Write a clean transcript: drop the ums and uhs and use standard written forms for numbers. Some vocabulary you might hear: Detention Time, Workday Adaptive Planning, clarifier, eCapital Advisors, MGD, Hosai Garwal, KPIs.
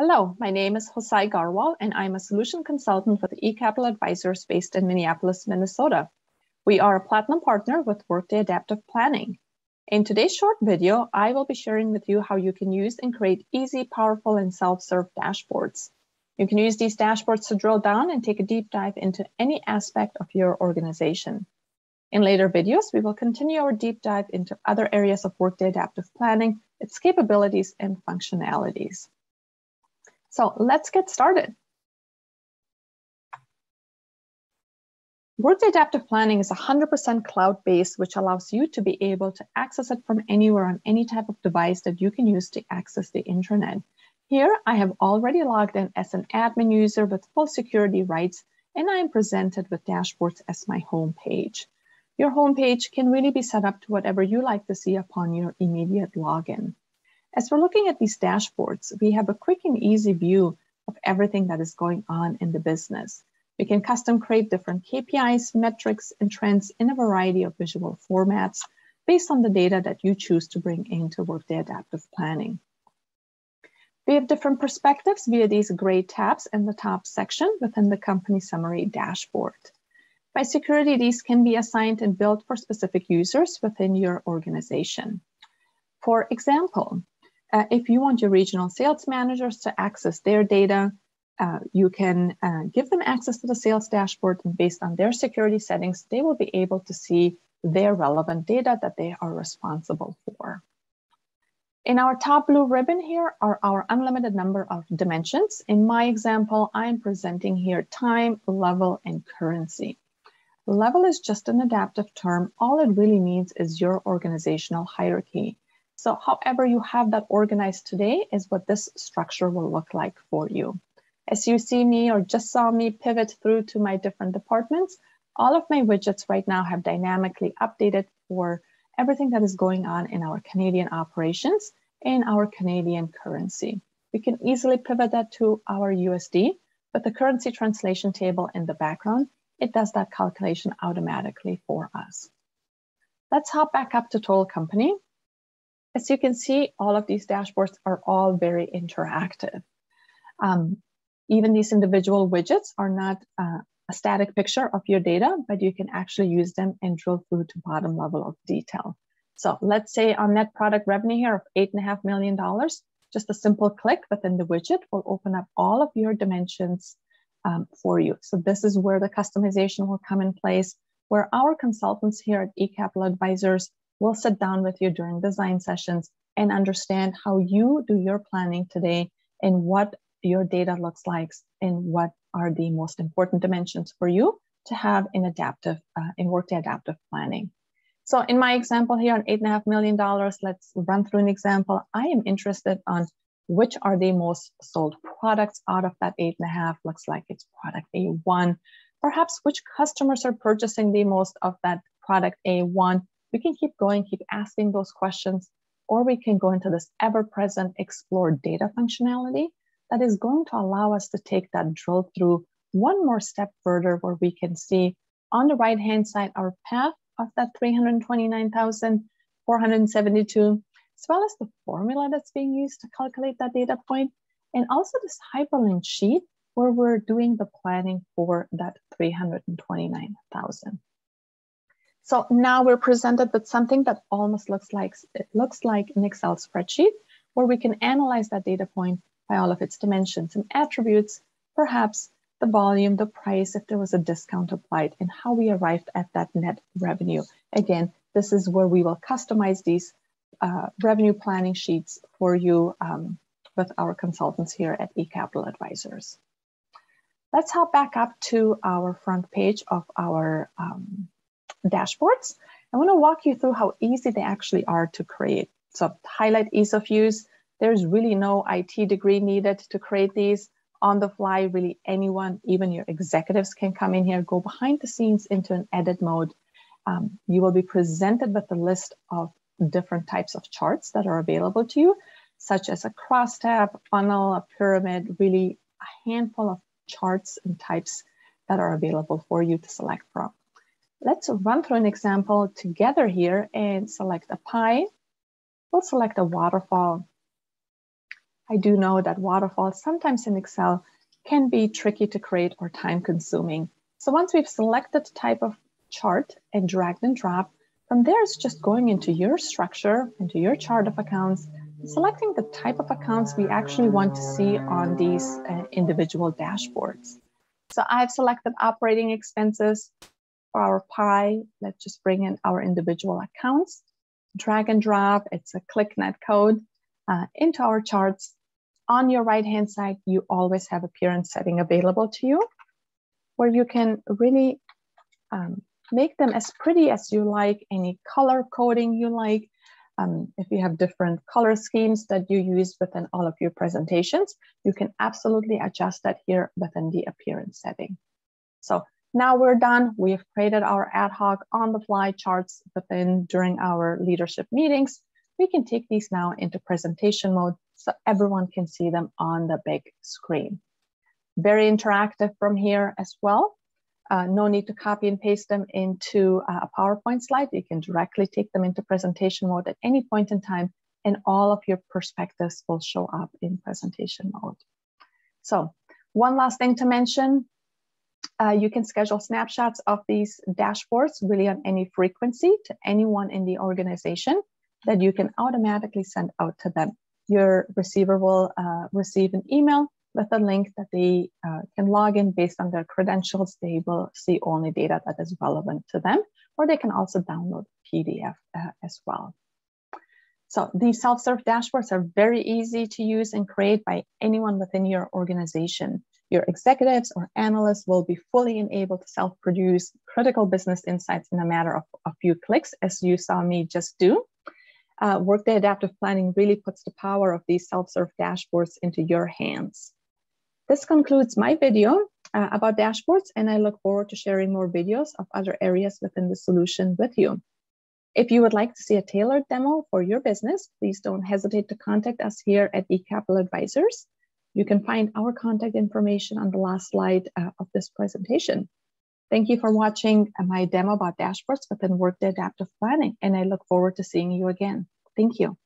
Hello, my name is Hosai Garwal, and I'm a solution consultant with eCapital Advisors based in Minneapolis, Minnesota. We are a platinum partner with Workday Adaptive Planning. In today's short video, I will be sharing with you how you can use and create easy, powerful, and self-serve dashboards. You can use these dashboards to drill down and take a deep dive into any aspect of your organization. In later videos, we will continue our deep dive into other areas of Workday Adaptive Planning, its capabilities and functionalities. So let's get started. Workday Adaptive Planning is 100% cloud-based, which allows you to be able to access it from anywhere on any type of device that you can use to access the internet. Here, I have already logged in as an admin user with full security rights, and I am presented with dashboards as my home page. Your home page can really be set up to whatever you like to see upon your immediate login. As we're looking at these dashboards, we have a quick and easy view of everything that is going on in the business. We can custom create different KPIs, metrics, and trends in a variety of visual formats based on the data that you choose to bring into Workday Adaptive Planning. We have different perspectives via these gray tabs in the top section within the company summary dashboard. By security, these can be assigned and built for specific users within your organization. For example, if you want your regional sales managers to access their data, you can give them access to the sales dashboard, and based on their security settings, they will be able to see their relevant data that they are responsible for. In our top blue ribbon here are our unlimited number of dimensions. In my example, I'm presenting here time, level, and currency. Level is just an adaptive term. All it really means is your organizational hierarchy. So however you have that organized today is what this structure will look like for you. As you see me or just saw me pivot through to my different departments, all of my widgets right now have dynamically updated for everything that is going on in our Canadian operations and our Canadian currency. We can easily pivot that to our USD, but the currency translation table in the background, it does that calculation automatically for us. Let's hop back up to Total Company. As you can see, all of these dashboards are all very interactive. Even these individual widgets are not a static picture of your data, but you can actually use them and drill through to bottom level of detail. So let's say on net product revenue here of $8.5 million, just a simple click within the widget will open up all of your dimensions for you. So this is where the customization will come in place, where our consultants here at eCapital Advisors we'll sit down with you during design sessions and understand how you do your planning today and what your data looks like and what are the most important dimensions for you to have in Workday Adaptive Planning. So in my example here on $8.5 million, let's run through an example. I am interested on which are the most sold products out of that 8.5, looks like it's product A1. Perhaps which customers are purchasing the most of that product A1. We can keep going, keep asking those questions, or we can go into this ever-present explore data functionality that is going to allow us to take that drill through one more step further, where we can see on the right-hand side our path of that 329,472, as well as the formula that's being used to calculate that data point, and also this hyperlink sheet where we're doing the planning for that 329,000. So now we're presented with something that almost looks like an Excel spreadsheet, where we can analyze that data point by all of its dimensions and attributes, perhaps the volume, the price, if there was a discount applied, and how we arrived at that net revenue. Again, this is where we will customize these revenue planning sheets for you with our consultants here at eCapital Advisors. Let's hop back up to our front page of our dashboards. I want to walk you through how easy they actually are to create. So highlight ease of use. There's really no IT degree needed to create these on the fly. Really anyone, even your executives, can come in here, go behind the scenes into an edit mode. You will be presented with a list of different types of charts that are available to you, such as a crosstab, a funnel, a pyramid, really a handful of charts and types that are available for you to select from. Let's run through an example together here and select a pie. We'll select a waterfall. I do know that waterfalls sometimes in Excel can be tricky to create or time consuming. So once we've selected the type of chart and dragged and dropped, from there it's just going into your structure, into your chart of accounts, selecting the type of accounts we actually want to see on these individual dashboards. So I've selected operating expenses for our pie. Let's just bring in our individual accounts, drag and drop. It's a click net code into our charts. On your right-hand side, you always have appearance setting available to you, where you can really make them as pretty as you like, any color coding you like. If you have different color schemes that you use within all of your presentations, you can absolutely adjust that here within the appearance setting. So now we're done. We have created our ad hoc on-the-fly charts within during our leadership meetings. We can take these now into presentation mode so everyone can see them on the big screen. Very interactive from here as well. No need to copy and paste them into a PowerPoint slide. You can directly take them into presentation mode at any point in time, and all of your perspectives will show up in presentation mode. So one last thing to mention, you can schedule snapshots of these dashboards really on any frequency to anyone in the organization that you can automatically send out to them. Your receiver will receive an email with a link that they can log in based on their credentials. They will see only data that is relevant to them, or they can also download PDF as well. So these self-serve dashboards are very easy to use and create by anyone within your organization. Your executives or analysts will be fully enabled to self-produce critical business insights in a matter of a few clicks, as you saw me just do. Workday Adaptive Planning really puts the power of these self-serve dashboards into your hands. This concludes my video about dashboards, and I look forward to sharing more videos of other areas within the solution with you. If you would like to see a tailored demo for your business, please don't hesitate to contact us here at eCapital Advisors. You can find our contact information on the last slide of this presentation. Thank you for watching my demo about dashboards within Workday Adaptive Planning, and I look forward to seeing you again. Thank you.